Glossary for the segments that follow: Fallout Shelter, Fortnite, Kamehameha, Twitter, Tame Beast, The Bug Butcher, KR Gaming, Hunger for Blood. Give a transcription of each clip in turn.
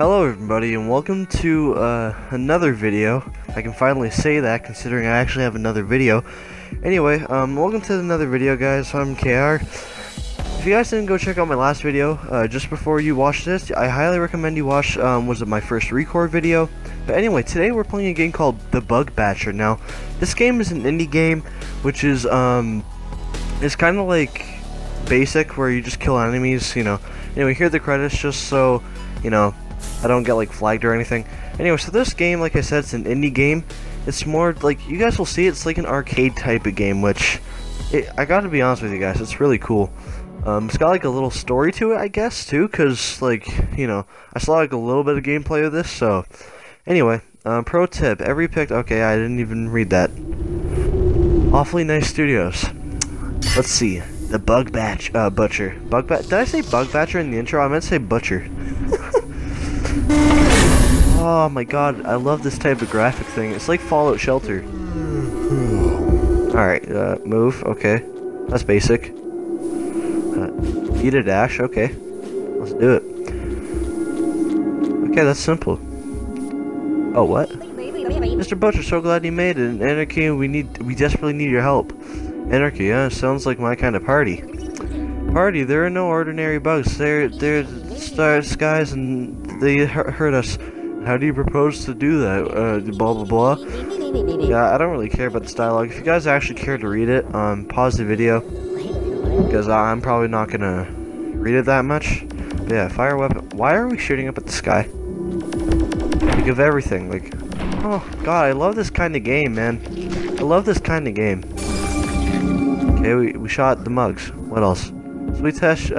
Hello everybody and welcome to another video. I can finally say that considering I actually have another video. Anyway, welcome to another video guys, I'm KR. If you guys didn't go check out my last video, just before you watch this, I highly recommend you watch, was it my first record video? But anyway, today we're playing a game called The Bug Butcher. Now, this game is an indie game, which is, it's kind of like basic, where you just kill enemies, you know. Anyway, here are the credits just so, you know, I don't get like flagged or anything. Anyway, so this game, like I said, it's an indie game. It's more like, you guys will see, it's like an arcade type of game, which I gotta be honest with you guys, it's really cool. It's got like a little story to it, I guess, too, because like, you know, I saw like a little bit of gameplay of this. So anyway, pro tip, every pick, okay, I didn't even read that. Awfully Nice Studios. Let's see, The Bug Butcher. Did I say Bug Butcher in the intro? I meant to say Butcher. Oh my god, I love this type of graphic thing. It's like Fallout Shelter. Alright, move, okay. That's basic. Eat a dash, okay. Let's do it. Okay, that's simple. Oh, what? Mr. Butcher, so glad you made it. In Anarchy, we desperately need your help. Anarchy, yeah, sounds like my kind of party. Party, there are no ordinary bugs. They're star skies and they hurt us. How do you propose to do that? Blah blah blah. Yeah, I don't really care about this dialogue. If you guys actually care to read it, pause the video because I'm probably not gonna read it that much. But yeah, fire weapon. Why are we shooting up at the sky? Like of everything. Like, oh god, I love this kind of game, man. I love this kind of game. Okay, we shot the mugs. What else? Sweet test,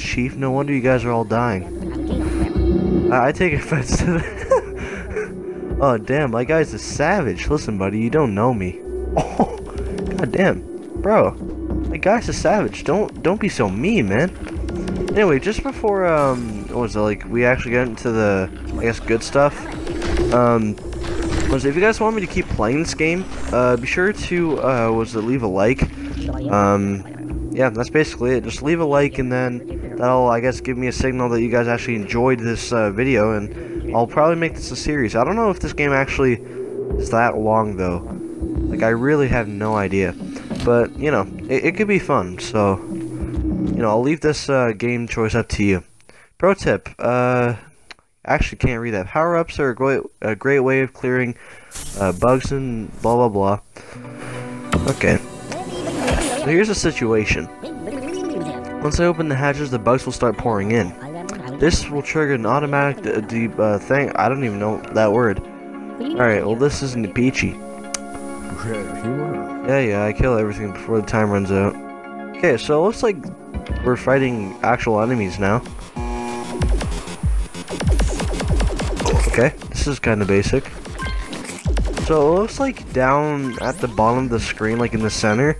chief. No wonder you guys are all dying. I take offense to that. Oh damn, my guy's a savage. Listen, buddy, you don't know me. Oh, god damn, bro, my guy's a savage. Don't be so mean, man. Anyway, just before what was it, like we actually got into the, I guess, good stuff. If you guys want me to keep playing this game, be sure to leave a like. Yeah, that's basically it. Just leave a like, and then that'll, I guess, give me a signal that you guys actually enjoyed this video, and I'll probably make this a series. I don't know if this game actually is that long, though. Like, I really have no idea. But, you know, it could be fun, so, you know, I'll leave this game choice up to you. Pro tip, actually can't read that. Power-ups are a great way of clearing bugs and blah, blah, blah. Okay. So here's the situation. Once I open the hatches, the bugs will start pouring in. This will trigger an automatic thing. I don't even know that word. Alright, well this isn't peachy. Yeah, I kill everything before the time runs out. Okay, so it looks like we're fighting actual enemies now. Okay, this is kind of basic. So it looks like down at the bottom of the screen, like in the center,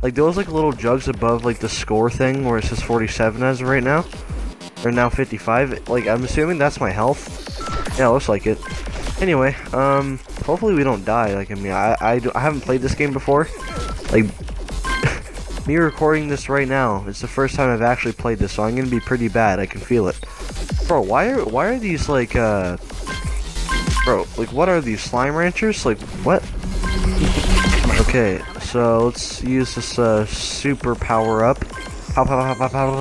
like those like little jugs above like the score thing where it says 47 as of right now, or now 55. Like I'm assuming that's my health. Yeah, it looks like it. Anyway, hopefully we don't die. Like I mean, I haven't played this game before. Like me recording this right now, it's the first time I've actually played this, so I'm gonna be pretty bad. I can feel it. Bro, why are these like bro, like what are these slime ranchers? Like what? Okay, so let's use this super power up. Pow pow pow pow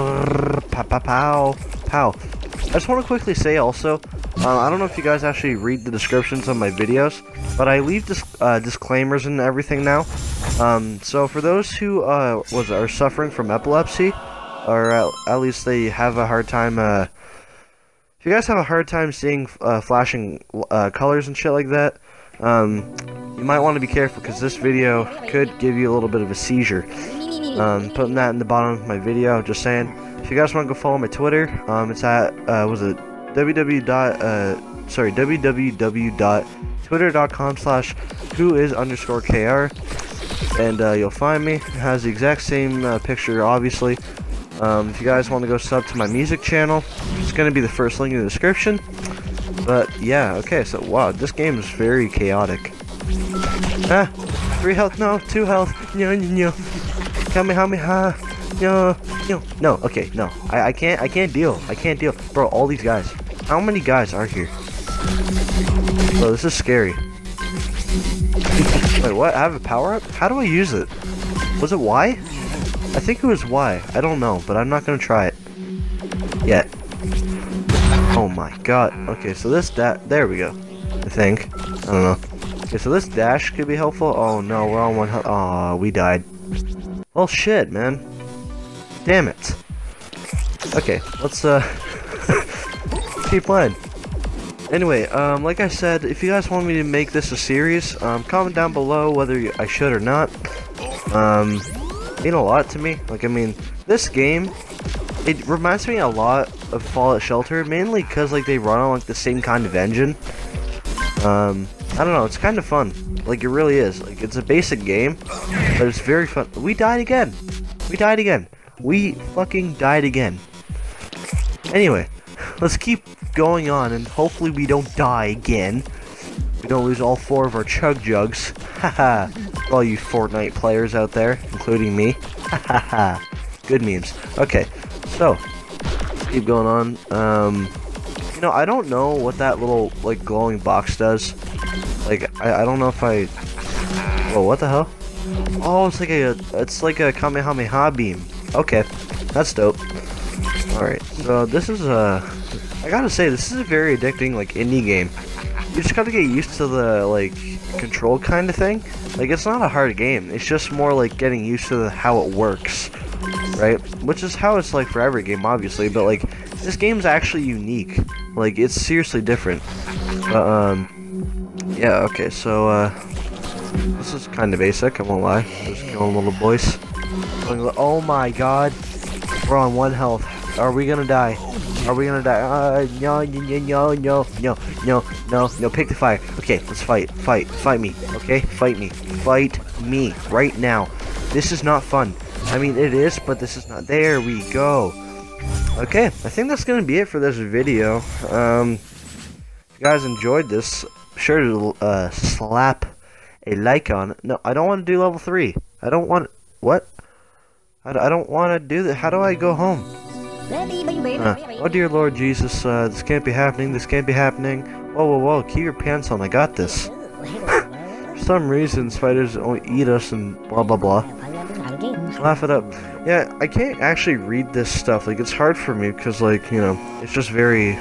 pow pow pow pow. I just want to quickly say also, I don't know if you guys actually read the descriptions on my videos, but I leave disclaimers and everything now. So for those who are suffering from epilepsy, or at least they have a hard time. If you guys have a hard time seeing flashing colors and shit like that, you might want to be careful because this video could give you a little bit of a seizure. Putting that in the bottom of my video, just saying. If you guys want to go follow my Twitter, it's at www.twitter.com/whois_kr, and you'll find me. It has the exact same picture, obviously. If you guys want to go sub to my music channel, it's going to be the first link in the description. But yeah, okay, so wow, this game is very chaotic. Ah, 3 health, no, 2 health, no. Kamehameha, no, no, no, okay, no, I can't deal, bro, all these guys. How many guys are here? Bro, this is scary. Wait, what? I have a power-up? How do I use it? Was it Y? I think it was Y. I don't know, but I'm not gonna try it. Yet. Oh my god. Okay, so this there we go. I think. I don't know. Okay, so this dash could be helpful. Oh no, we're on one health. Aw, we died. Oh shit, man. Damn it. Okay, let's keep playing. Anyway, like I said, if you guys want me to make this a series, comment down below whether I should or not. Mean a lot to me. Like, I mean, this game, it reminds me a lot of Fallout Shelter, mainly because, like, they run on, like, the same kind of engine. I don't know, it's kind of fun. Like, it really is. Like, it's a basic game, but it's very fun. We died again! We died again! We fucking died again. Anyway, let's keep going on, and hopefully we don't die again. We don't lose all four of our chug jugs. Haha. All you Fortnite players out there, including me. Haha. Good memes. Okay, so keep going on. You know, I don't know what that little like glowing box does. Like, I don't know if I. Whoa, what the hell? Oh, it's like a Kamehameha beam. Okay, that's dope. Alright, so this is I gotta say, this is a very addicting, like, indie game. You just gotta get used to the, like, control kind of thing. Like, it's not a hard game, it's just more like getting used to how it works, right? Which is how it's like for every game, obviously, but, like, this game's actually unique. Like, it's seriously different. But, yeah, okay, so, this is kind of basic, I won't lie. Just killing little boys. Oh my god, we're on one health. Are we gonna die? Are we gonna die? No, pick the fire. Okay, let's fight me. Okay, fight me right now. This is not fun. I mean, it is, but this is not. There we go. Okay, I think that's gonna be it for this video. If you guys enjoyed this, be sure to slap a like on it. No, I don't want to do level 3. I don't want. What? I don't want to do that. How do I go home? Oh dear Lord Jesus, this can't be happening. This can't be happening. Whoa, whoa, whoa! Keep your pants on. I got this. For some reason, spiders only eat us and blah blah blah. Laugh it up. Yeah, I can't actually read this stuff. Like, it's hard for me because, like, you know, it's just very,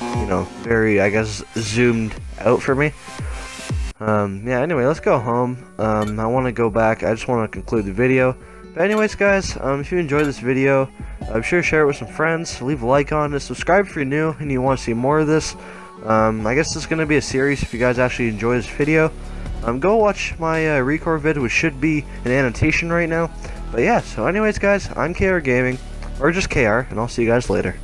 you know, very, I guess, zoomed out for me. Yeah. Anyway, let's go home. I want to go back. I just want to conclude the video. But anyways, guys, if you enjoyed this video, be sure to share it with some friends, leave a like on it, subscribe if you're new and you want to see more of this. I guess this is going to be a series if you guys actually enjoy this video. Go watch my record vid, which should be an annotation right now. But yeah, so anyways, guys, I'm KR Gaming, or just KR, and I'll see you guys later.